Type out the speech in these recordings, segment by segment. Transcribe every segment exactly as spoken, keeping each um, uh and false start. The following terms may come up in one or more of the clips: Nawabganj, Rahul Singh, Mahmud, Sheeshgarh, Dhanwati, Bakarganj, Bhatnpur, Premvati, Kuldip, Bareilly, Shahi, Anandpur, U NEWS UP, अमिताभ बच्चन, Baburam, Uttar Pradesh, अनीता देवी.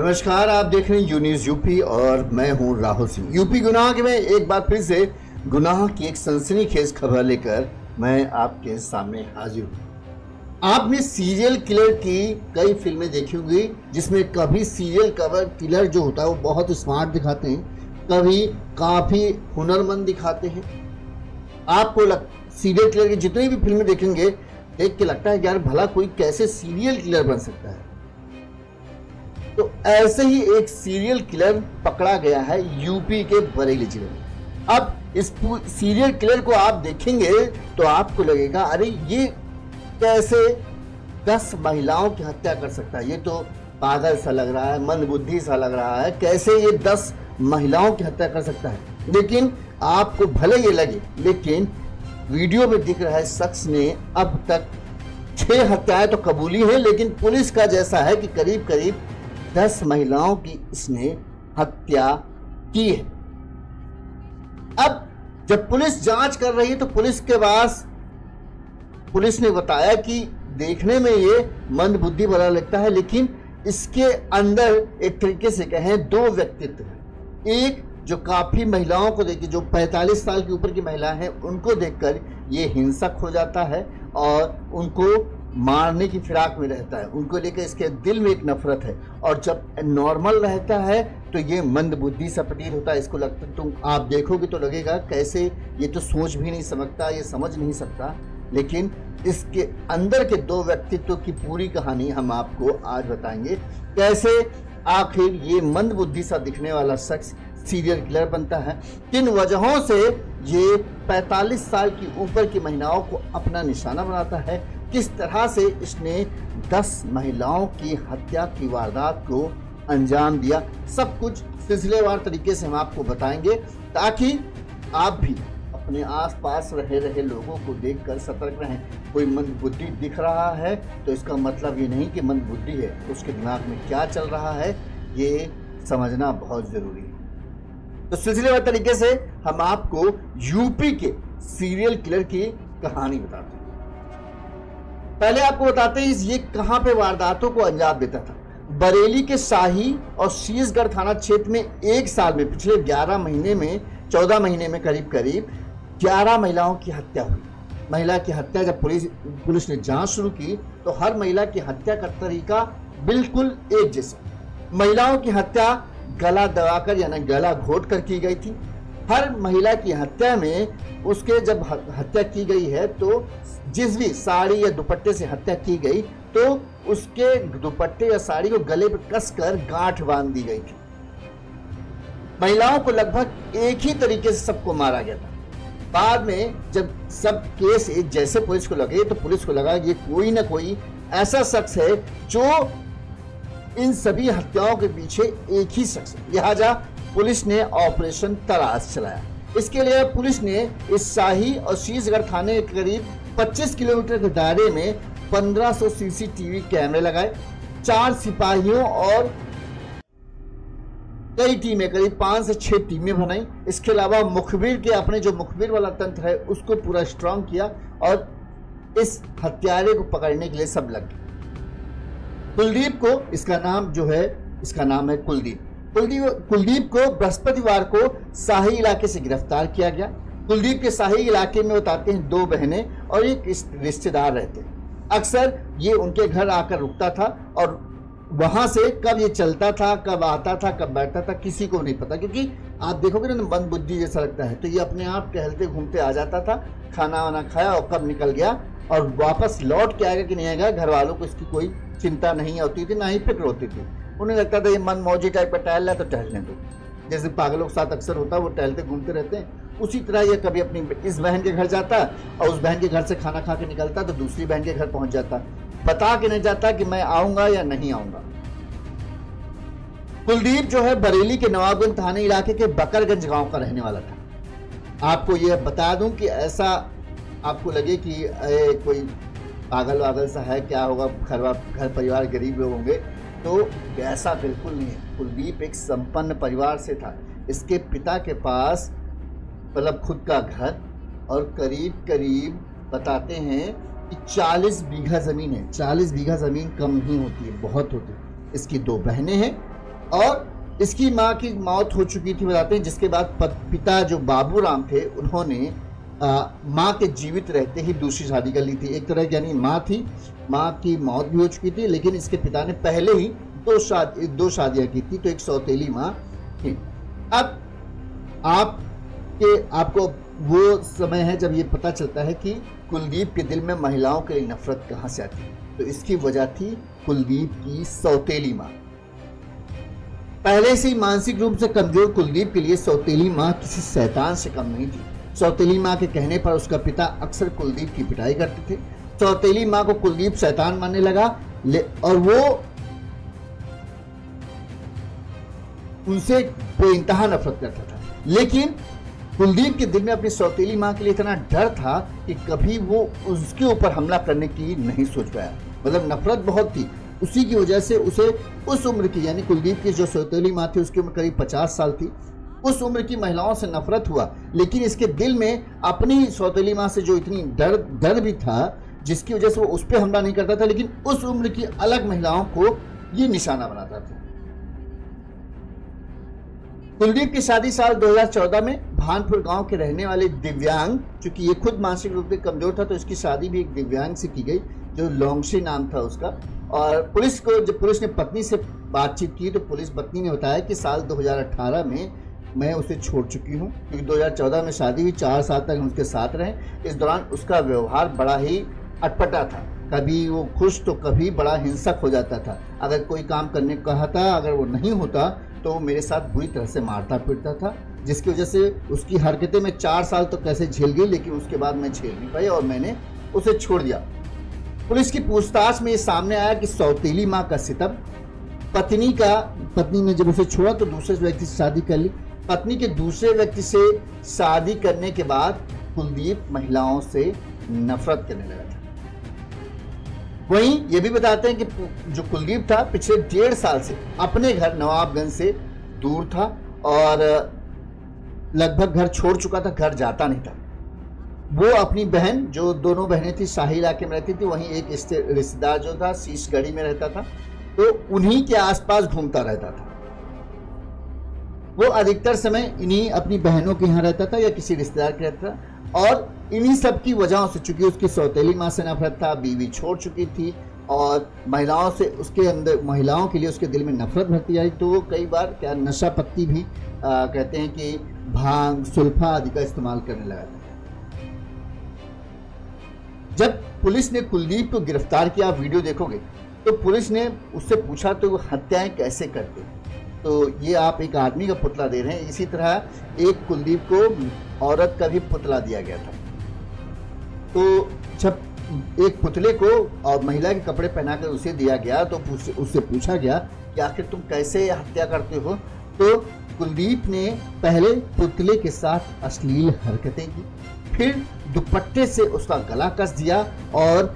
नमस्कार, आप देख रहे हैं यू न्यूज़ यूपी और मैं हूं राहुल सिंह। यूपी गुनाह में एक बार फिर से गुनाह की एक सनसनीखेज खबर लेकर मैं आपके सामने हाजिर हूं। आपने सीरियल किलर की कई फिल्में देखी होंगी जिसमें कभी सीरियल कवर किलर जो होता है वो बहुत स्मार्ट दिखाते हैं, कभी काफ़ी हुनरमंद दिखाते हैं। आपको लग सीरियल किलर की जितनी भी फिल्में देखेंगे देख के लगता है यार भला कोई कैसे सीरियल किलर बन सकता है। तो ऐसे ही एक सीरियल किलर पकड़ा गया है यूपी के बरेली जिले में। अब इस सीरियल किलर को आप देखेंगे तो आपको लगेगा अरे ये कैसे दस महिलाओं की हत्या कर सकता है, ये तो पागल सा लग रहा है, मंदबुद्धि सा लग रहा है, कैसे ये दस महिलाओं की हत्या कर सकता है। लेकिन आपको भले ये लगे, लेकिन वीडियो में दिख रहा है शख्स ने अब तक छः हत्याएँ तो कबूली हैं, लेकिन पुलिस का जैसा है कि करीब करीब दस महिलाओं की इसने हत्या की है। अब जब पुलिस जांच कर रही है तो पुलिस के पास पुलिस ने बताया कि देखने में ये मंदबुद्धि वाला लगता है, लेकिन इसके अंदर एक तरीके से कहें दो व्यक्तित्व हैं। एक जो काफ़ी महिलाओं को देखकर, जो पैंतालीस साल के ऊपर की महिला हैं उनको देखकर ये हिंसक हो जाता है और उनको मारने की फिराक में रहता है, उनको लेकर इसके दिल में एक नफरत है। और जब नॉर्मल रहता है तो ये मंदबुद्धि सा प्रतीत होता है, इसको लगता है। तुम आप देखोगे तो लगेगा कैसे ये तो सोच भी नहीं समझता, ये समझ नहीं सकता। लेकिन इसके अंदर के दो व्यक्तित्व की पूरी कहानी हम आपको आज बताएंगे, कैसे आखिर ये मंदबुद्धि सा दिखने वाला शख्स सीरियल किलर बनता है, किन वजहों से ये पैंतालीस साल की ऊपर की महिलाओं को अपना निशाना बनाता है, किस तरह से इसने दस महिलाओं की हत्या की वारदात को अंजाम दिया। सब कुछ सिलसिलेवार तरीके से हम आपको बताएंगे ताकि आप भी अपने आसपास रहे रहे लोगों को देखकर सतर्क रहें। कोई मंदबुद्धि दिख रहा है तो इसका मतलब ये नहीं कि मंदबुद्धि है, उसके दिमाग में क्या चल रहा है ये समझना बहुत ज़रूरी है। तो सिलसिलेवार तरीके से हम आपको यूपी के सीरियल किलर की कहानी बताते हैं। पहले आपको बताते हैं ये कहाँ पे वारदातों को अंजाम देता था। बरेली के शाही और शीशगढ़ थाना क्षेत्र में एक साल में पिछले ग्यारह महीने में चौदह महीने में करीब करीब ग्यारह महिलाओं की हत्या हुई। महिला की हत्या जब पुलिस पुलिस ने जांच शुरू की तो हर महिला की हत्या का तरीका बिल्कुल एक जैसा। महिलाओं की हत्या गला दबाकर यानी गला घोट कर की गई थी। हर महिला की हत्या में उसके जब हत्या की गई है तो जिस भी साड़ी या दुपट्टे से हत्या की गई तो उसके दुपट्टे या साड़ी को गले पर कसकर गांठ बांध दी गई थी। महिलाओं को लगभग एक ही तरीके से सबको मारा गया था। बाद में जब सब केस एक जैसे पुलिस को लगे तो पुलिस को लगा कि कोई ना कोई ऐसा शख्स है जो इन सभी हत्याओं के पीछे एक ही शख्स है, लिहाजा पुलिस ने ऑपरेशन तलाश चलाया। इसके लिए पुलिस ने इस शाही और शीशगढ़ थाने के करीब पच्चीस किलोमीटर के दायरे में पंद्रह सौ सीसीटीवी कैमरे लगाए, चार सिपाहियों और कई टीमें करीब पाँच से छः टीमें बनाई। इसके अलावा मुखबिर के अपने जो मुखबिर वाला तंत्र है उसको पूरा स्ट्रांग किया और इस हत्यारे को पकड़ने के लिए सब लग गए। कुलदीप को इसका नाम जो है इसका नाम है कुलदीप कुलदीप कुलदीप को बृहस्पतिवार को शाही इलाके से गिरफ्तार किया गया। कुलदीप के शाही इलाके में बताते हैं दो बहनें और एक रिश्तेदार रहते हैं। अक्सर ये उनके घर आकर रुकता था और वहाँ से कब ये चलता था, कब आता था, कब बैठता था किसी को नहीं पता, क्योंकि आप देखोगे ना मंदबुद्धि जैसा लगता है। तो ये अपने आप टहलते घूमते आ जाता था, खाना वाना खाया और कब निकल गया और वापस लौट के आएगा कि नहीं आएगा घर वालों को इसकी कोई चिंता नहीं होती थी, ना ही फिक्र होती थी। उन्हें लगता था ये मन मौजी टाइप का टहल रहा है तो टहलने दो, जैसे पागलों के साथ अक्सर होता है वो टहलते घूमते रहते हैं। उसी तरह ये कभी अपनी इस बहन के घर जाता और उस बहन के घर से खाना खा के निकलता तो दूसरी बहन के घर पहुंच जाता, बता के नहीं जाता कि मैं आऊँगा या नहीं आऊँगा। कुलदीप जो है बरेली के नवाबगंज थाने इलाके के बकरगंज गाँव का रहने वाला था। आपको यह बता दूँ कि ऐसा आपको लगे कि कोई पागल वागल सा है, क्या होगा, घर घर परिवार गरीब लोग होंगे, तो ऐसा बिल्कुल नहीं है। कुलदीप एक संपन्न परिवार से था। इसके पिता के पास मतलब खुद का घर और करीब करीब बताते हैं कि चालीस बीघा ज़मीन है। चालीस बीघा ज़मीन कम नहीं होती है, बहुत होती है। इसकी दो बहनें हैं और इसकी माँ की मौत हो चुकी थी बताते हैं, जिसके बाद पिता जो बाबूराम थे उन्होंने माँ के जीवित रहते ही दूसरी शादी कर ली थी। एक तरह यानी माँ थी, माँ की मौत भी हो चुकी थी, लेकिन इसके पिता ने पहले ही दो शादी दो शादियाँ की थी, तो एक सौतेली माँ थी। अब आप के आपको वो समय है जब ये पता चलता है कि कुलदीप के दिल में महिलाओं के लिए नफरत कहाँ से आती है, तो इसकी वजह थी कुलदीप की सौतेली माँ। पहले से ही मानसिक रूप से कमजोर कुलदीप के लिए सौतेली माँ किसी शैतान से कम नहीं थी। सौतेली माँ के कहने पर उसका पिता अक्सर कुलदीप की पिटाई करते थे। सौतेली माँ को कुलदीप शैतान मानने लगा और वो उनसे बेइंतहा नफरत करता था, लेकिन कुलदीप के दिल में अपनी सौतेली माँ के लिए इतना डर था कि कभी वो उसके ऊपर हमला करने की नहीं सोच पाया। मतलब नफरत बहुत थी, उसी की वजह से उसे उस उम्र की यानी कुलदीप की जो सौतेली माँ थी उसकी उम्र करीब पचास साल थी, उस उम्र की महिलाओं से नफरत हुआ। लेकिन इसके दिल में अपनी सौतेली माँ से जो इतनी डर डर भी था जिसकी वजह से वो उस पर हमला नहीं करता था, लेकिन उस उम्र की अलग महिलाओं को ये निशाना बनाता था। कुलदीप की शादी साल दो हज़ार चौदह में भानपुर गांव के रहने वाले दिव्यांग, चूंकि ये खुद मानसिक रूप से कमजोर था तो इसकी शादी भी एक दिव्यांग से की गई जो लॉन्गशी नाम था उसका। और पुलिस को जब पुलिस ने पत्नी से बातचीत की तो पुलिस पत्नी ने बताया कि साल दो हज़ार अठारह में मैं उसे छोड़ चुकी हूँ, क्योंकि दो हज़ार चौदह में शादी हुई, चार साल तक उसके साथ रहे। इस दौरान उसका व्यवहार बड़ा ही अटपटा था, कभी वो खुश तो कभी बड़ा हिंसक हो जाता था। अगर कोई काम करने कहा था, अगर वो नहीं होता तो मेरे साथ बुरी तरह से मारता पीटता था, जिसकी वजह से उसकी हरकतें मैं चार साल तो कैसे झेल गई, लेकिन उसके बाद मैं झेल नहीं पाई और मैंने उसे छोड़ दिया। पुलिस की पूछताछ में ये सामने आया कि सौतेली माँ का सितम, पत्नी का पत्नी ने जब उसे छोड़ा तो दूसरे व्यक्ति से शादी कर ली। पत्नी के दूसरे व्यक्ति से शादी करने के बाद कुलदीप महिलाओं से नफरत करने लगा था। वहीं ये भी बताते हैं कि जो कुलदीप था पिछले डेढ़ साल से अपने घर नवाबगंज से दूर था और लगभग घर छोड़ चुका था, घर जाता नहीं था। वो अपनी बहन, जो दोनों बहनें थी शाही इलाके में रहती थी, वहीं एक रिश्तेदार जो था शीशगढ़ी में रहता था, तो उन्हीं के आसपास घूमता रहता था। वो अधिकतर समय इन्हीं अपनी बहनों के यहाँ रहता था या किसी रिश्तेदार के रहता था। और इन्हीं सब की वजहों से, चूंकि उसकी सौतेली माँ से नफरत था, बीवी छोड़ चुकी थी और महिलाओं से उसके अंदर महिलाओं के लिए उसके दिल में नफरत भरती आई, तो वो कई बार क्या नशा पत्ती भी आ, कहते हैं कि भांग सुल्फा आदि का इस्तेमाल करने लगा था। जब पुलिस ने कुलदीप को गिरफ्तार किया, आप वीडियो देखोगे तो पुलिस ने उससे पूछा तो वो हत्याएं कैसे करते, तो ये आप एक आदमी का पुतला दे रहे हैं। इसी तरह एक कुलदीप को औरत का भी पुतला दिया गया था। तो जब एक पुतले को और महिला के कपड़े पहनाकर उसे दिया गया तो उससे पूछा गया कि आखिर तुम कैसे हत्या करते हो, तो कुलदीप ने पहले पुतले के साथ अश्लील हरकतें की, फिर दुपट्टे से उसका गला कस दिया और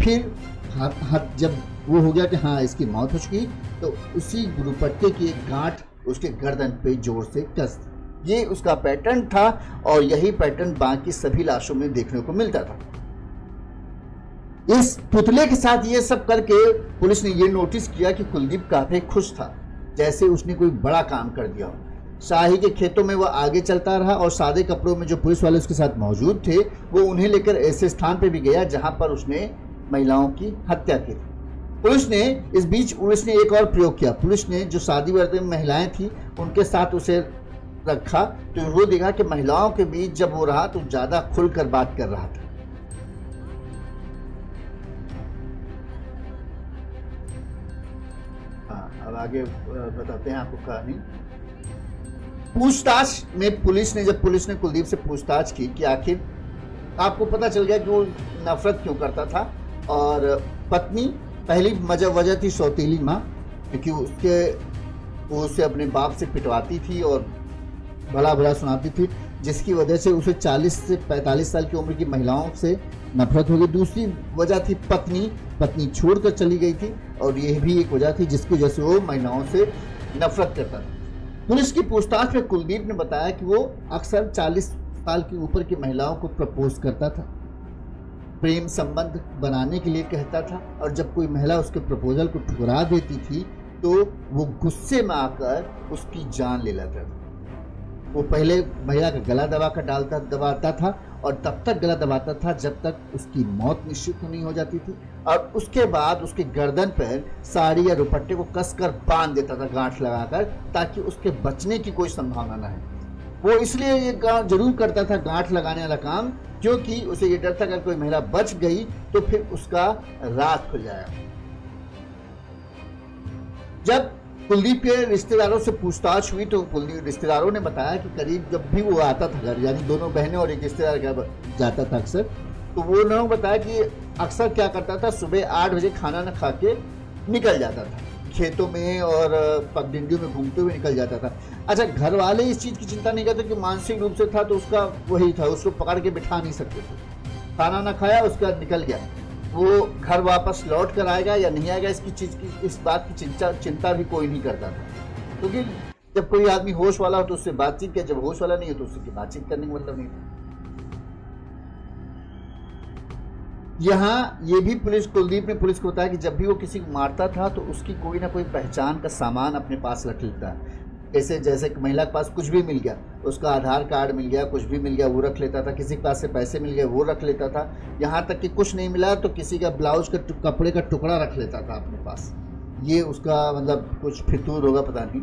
फिर हाथ हाथ जब वो हो गया कि हाँ इसकी मौत हो चुकी, तो उसी दुपट्टे की एक गांठ उसके गर्दन पे जोर से कस दी। ये उसका पैटर्न था और यही पैटर्न बाकी सभी लाशों में देखने को मिलता था। इस पुतले के साथ ये सब करके पुलिस ने ये नोटिस किया कि कुलदीप काफी खुश था, जैसे उसने कोई बड़ा काम कर दिया हो। शाही के खेतों में वह आगे चलता रहा और सादे कपड़ों में जो पुलिस वाले उसके साथ मौजूद थे वो उन्हें लेकर ऐसे स्थान पर भी गया जहाँ पर उसने महिलाओं की हत्या की थी। पुलिस ने इस बीच पुलिस ने एक और प्रयोग किया। पुलिस ने जो शादी वर्दी में महिलाएं थी उनके साथ उसे रखा, तो वो देखा कि महिलाओं के बीच जब वो रहा तो ज्यादा खुलकर बात कर रहा था। हाँ, अब आगे बताते हैं आपको कहानी। पूछताछ में पुलिस ने जब पुलिस ने कुलदीप से पूछताछ की कि आखिर आपको पता चल गया कि वो नफरत क्यों करता था, और पत्नी पहली मजा वजह थी सौतेली माँ, क्योंकि उसके वो उसे अपने बाप से पिटवाती थी और भला भला सुनाती थी, जिसकी वजह से उसे चालीस से पैंतालीस साल की उम्र की महिलाओं से नफरत हो गई। दूसरी वजह थी पत्नी, पत्नी छोड़कर चली गई थी और यह भी एक वजह थी जिसकी वजह से वो महिलाओं से नफरत करता था। पुलिस की पूछताछ में कुलदीप ने बताया कि वो अक्सर चालीस साल के ऊपर की महिलाओं को प्रपोज करता था, प्रेम संबंध बनाने के लिए कहता था, और जब कोई महिला उसके प्रपोजल को ठुकरा देती थी तो वो गुस्से में आकर उसकी जान ले लेता था। वो पहले महिला का गला दबा कर डालता दबाता था और तब तक गला दबाता था जब तक उसकी मौत निश्चित नहीं हो जाती थी, और उसके बाद उसके गर्दन पर साड़ी या दुपट्टे को कसकर बांध देता था गांठ लगाकर, ताकि उसके बचने की कोई संभावना ना है। वो इसलिए ये काम जरूर करता था, गांठ लगाने वाला काम, क्योंकि उसे ये डर था अगर कोई महिला बच गई तो फिर उसका रात खुल जाएगा। जब कुलदीप के रिश्तेदारों से पूछताछ हुई तो कुलदीप रिश्तेदारों ने बताया कि करीब जब भी वो आता था घर, यानी दोनों बहनें और एक रिश्तेदार घर जाता था अक्सर, तो वो उन्होंने बताया कि अक्सर क्या करता था, सुबह आठ बजे खाना न खा के निकल जाता था, खेतों में और पगडंडियों में घूमते हुए निकल जाता था। अच्छा, घर वाले इस चीज़ की चिंता नहीं करते कि मानसिक रूप से था तो उसका वही था, उसको पकड़ के बिठा नहीं सकते थे। खाना ना खाया, उसके बाद निकल गया, वो घर वापस लौट कर आएगा या नहीं आएगा इसकी चीज़ की इस बात की चिंता चिंता भी कोई नहीं करता था, क्योंकि जब कोई आदमी होश वाला हो तो उससे बातचीत किया, जब होश वाला नहीं हो तो उससे बातचीत करने का मतलब नहीं था। यहाँ ये भी पुलिस कुलदीप ने पुलिस को बताया कि जब भी वो किसी को मारता था तो उसकी कोई ना कोई पहचान का सामान अपने पास रख लेता, ऐसे जैसे कि महिला के पास कुछ भी मिल गया, उसका आधार कार्ड मिल गया, कुछ भी मिल गया वो रख लेता था, किसी के पास से पैसे मिल गए वो रख लेता था, यहाँ तक कि कुछ नहीं मिला तो किसी का ब्लाउज का कपड़े का टुकड़ा रख लेता था अपने पास। ये उसका मतलब कुछ फितूर होगा, पता नहीं।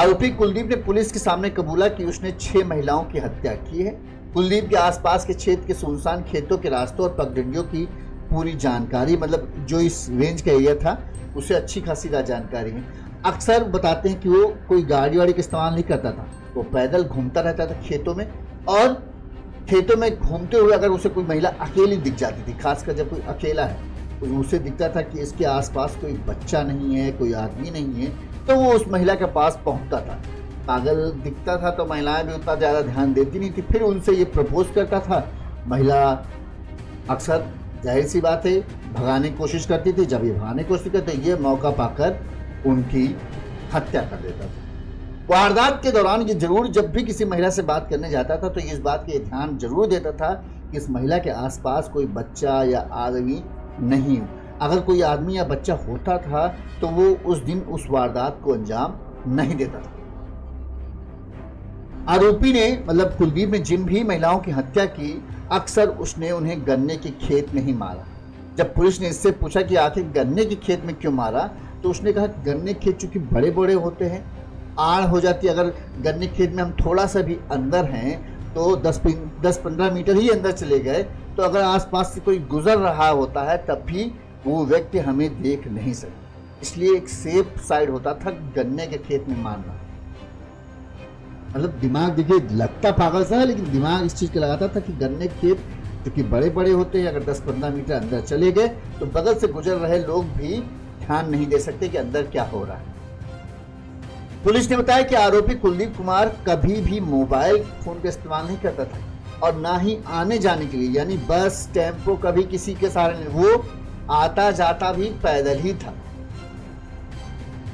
आरोपी कुलदीप ने पुलिस के सामने कबूला कि उसने छः महिलाओं की हत्या की है। कुलदीप के आसपास के क्षेत्र के सुनसान खेतों के रास्तों और पगडंडियों की पूरी जानकारी, मतलब जो इस रेंज का एरिया था उसे अच्छी खासी जानकारी है। अक्सर बताते हैं कि वो कोई गाड़ी वाड़ी का इस्तेमाल नहीं करता था, वो पैदल घूमता रहता था खेतों में, और खेतों में घूमते हुए अगर उसे कोई महिला अकेली दिख जाती थी, खासकर जब कोई अकेला है, उसे दिखता था कि इसके आसपास कोई बच्चा नहीं है, कोई आदमी नहीं है, तो वो उस महिला के पास पहुँचता था। पागल दिखता था तो महिलाएं भी उतना ज़्यादा ध्यान देती नहीं थी, फिर उनसे ये प्रपोज करता था। महिला अक्सर जाहिर सी बात है भगाने की कोशिश करती थी, जब ये भगाने की कोशिश करते ये मौका पाकर उनकी हत्या कर देता था। वारदात के दौरान ये जरूर जब भी किसी महिला से बात करने जाता था तो इस बात का ध्यान जरूर देता था कि इस महिला के आसपास कोई बच्चा या आदमी नहीं हो। अगर कोई आदमी या बच्चा होता था तो वो उस दिन उस वारदात को अंजाम नहीं देता था। आरोपी ने मतलब कुलदीप ने जिन भी महिलाओं की हत्या की, अक्सर उसने उन्हें गन्ने के खेत में ही मारा। जब पुलिस ने इससे पूछा कि आखिर गन्ने के खेत में क्यों मारा, तो उसने कहा गन्ने के खेत चूँकि बड़े बड़े होते हैं, आड़ हो जाती है, अगर गन्ने के खेत में हम थोड़ा सा भी अंदर हैं तो दस दस पंद्रह मीटर ही अंदर चले गए तो अगर आसपास से कोई गुजर रहा होता है तब भी वो व्यक्ति हमें देख नहीं सकता, इसलिए एक सेफ साइड होता था गन्ने के खेत में मारना। मतलब दिमाग देखिए लगता पागल सा है, लेकिन दिमाग इस चीज़ का लगाता था कि गन्ने के खेत क्योंकि बड़े बड़े होते हैं, अगर दस पंद्रह मीटर अंदर चले गए तो बगल से गुजर रहे लोग भी ध्यान नहीं दे सकते कि अंदर क्या हो रहा है। पुलिस ने बताया कि आरोपी कुलदीप कुमार कभी भी मोबाइल फ़ोन का इस्तेमाल नहीं करता था, और ना ही आने जाने के लिए यानी बस टेम्पो कभी किसी के सहारे नहीं, वो आता जाता भी पैदल ही था।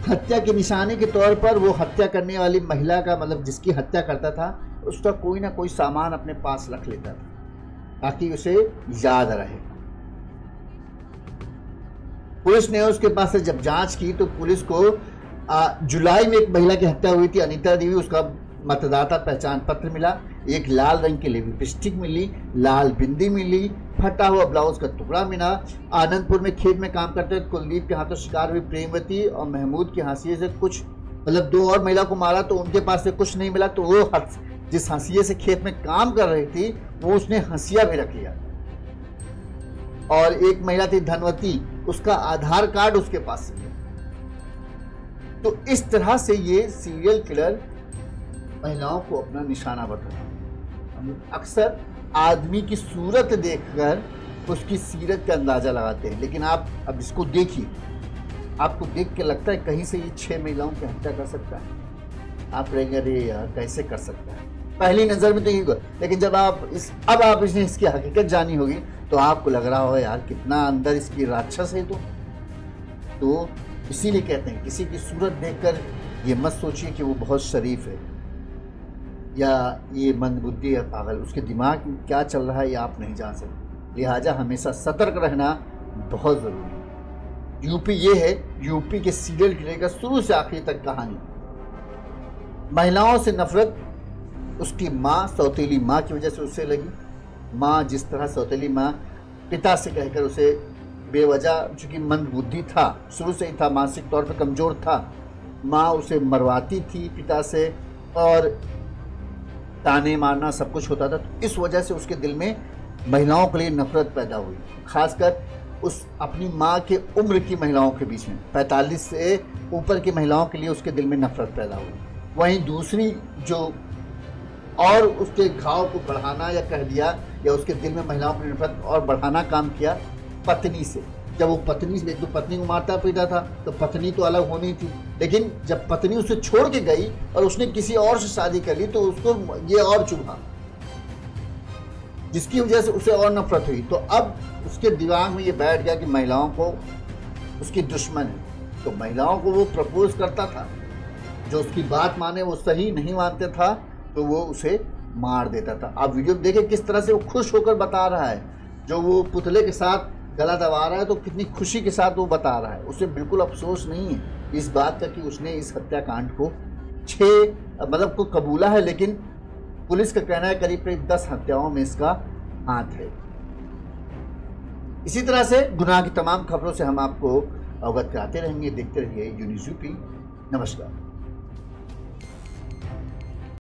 हत्या के निशाने के तौर पर वो हत्या करने वाली महिला का मतलब जिसकी हत्या करता था उसका कोई ना कोई सामान अपने पास रख लेता था ताकि उसे याद रहे। पुलिस ने उसके पास से जब जांच की तो पुलिस को आ, जुलाई में एक महिला की हत्या हुई थी, अनीता देवी, उसका मतदाता पहचान पत्र मिला, एक लाल रंग की लिपस्टिक मिली, लाल बिंदी मिली, फटा हुआ ब्लाउज का टुकड़ा मिला। आनंदपुर में खेत में काम करते कुलदीप के हाथों शिकार हुई प्रेमवती और महमूद की हंसिये से कुछ मतलब दो और महिला को मारा तो उनके पास से कुछ नहीं मिला, तो वो हंस जिस हंसिये से खेत में काम कर रही थी वो उसने हंसिया भी रख लिया। और एक महिला थी धनवती, उसका आधार कार्ड उसके पास से। तो इस तरह से ये सीरियल किलर महिलाओं को अपना निशाना बनाता है। अक्सर आदमी की सूरत देखकर उसकी सीरत का अंदाज़ा लगाते हैं, लेकिन आप अब इसको देखिए, आपको देख के लगता है कहीं से ये छह महिलाओं की हत्या कर सकता है, आप रहेंगे अरे यार कैसे कर सकता है, पहली नज़र में तो यही होगा, लेकिन जब आप इस अब आप इसने इसकी हकीकत जानी होगी तो आपको लग रहा होगा यार कितना अंदर इसकी राक्षस है। तो, तो इसीलिए कहते हैं किसी की सूरत देख कर ये मत सोचिए कि वो बहुत शरीफ है या ये मंदबुद्धि या पागल, उसके दिमाग में क्या चल रहा है ये आप नहीं जान सकते, लिहाजा हमेशा सतर्क रहना बहुत ज़रूरी है। यूपी ये है यूपी के सीरियल किलर का शुरू से आखिरी तक कहानी। महिलाओं से नफरत उसकी माँ सौतेली माँ की वजह से उससे लगी। माँ जिस तरह सौतेली माँ पिता से कहकर उसे बेवजह, चूँकि मंदबुद्धि था शुरू से ही था, मानसिक तौर पर कमज़ोर था, माँ उसे मरवाती थी पिता से और ताने मारना सब कुछ होता था। तो इस वजह से उसके दिल में महिलाओं के लिए नफरत पैदा हुई, खासकर उस अपनी माँ के उम्र की महिलाओं के बीच में पैंतालीस से ऊपर की महिलाओं के लिए उसके दिल में नफरत पैदा हुई। वहीं दूसरी जो और उसके घाव को बढ़ाना या कह दिया या उसके दिल में महिलाओं की नफरत और बढ़ाना काम किया पत्नी से। जब वो पत्नी से, एक तो पत्नी को मारता पीटा था तो पत्नी तो अलग होनी थी, लेकिन जब पत्नी उसे छोड़ के गई और उसने किसी और से शादी कर ली तो उसको ये और चुभा, जिसकी वजह से उसे और नफरत हुई। तो अब उसके दिमाग में ये बैठ गया कि महिलाओं को उसकी दुश्मन है। तो महिलाओं को वो प्रपोज करता था, जो उसकी बात माने वो सही नहीं मानते था तो वो उसे मार देता था। आप वीडियो देखें किस तरह से वो खुश होकर बता रहा है, जो वो पुतले के साथ गला दबा रहा है तो कितनी खुशी के साथ वो बता रहा है। उसे बिल्कुल अफसोस नहीं है इस बात का कि उसने इस हत्याकांड को छः मतलब को कबूला है, लेकिन पुलिस का कहना है करीब करीब दस हत्याओं में इसका हाथ है। इसी तरह से गुनाह की तमाम खबरों से हम आपको अवगत कराते रहेंगे। देखते रहिए यू न्यूज़ यूपी। नमस्कार।